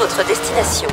votre destination.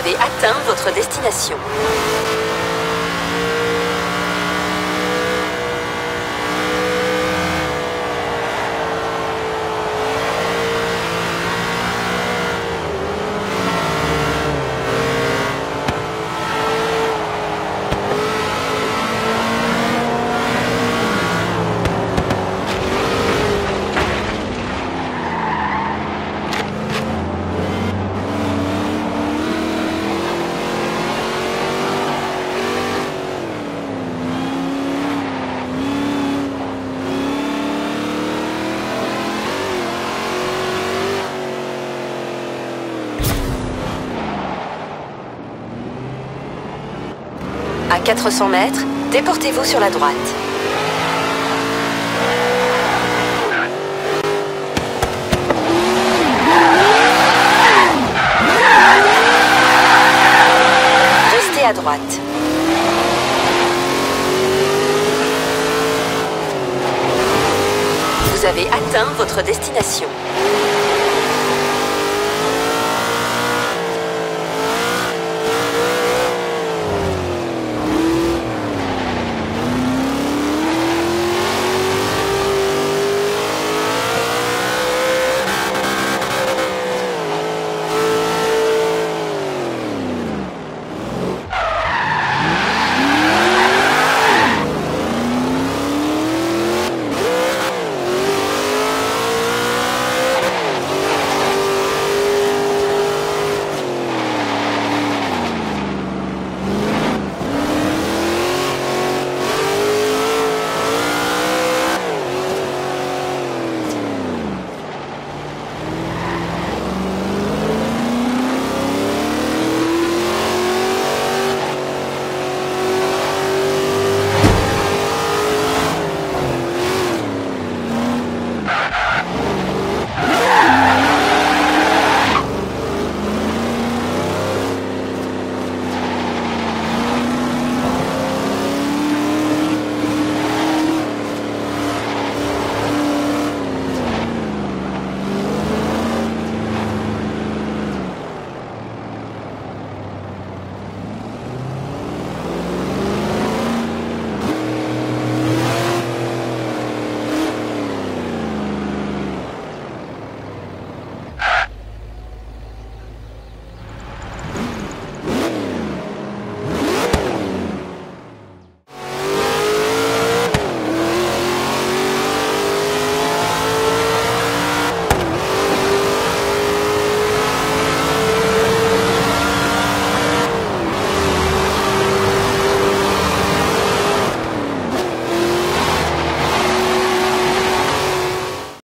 avez atteint votre destination. À 400 mètres, déportez-vous sur la droite. Restez à droite. Vous avez atteint votre destination.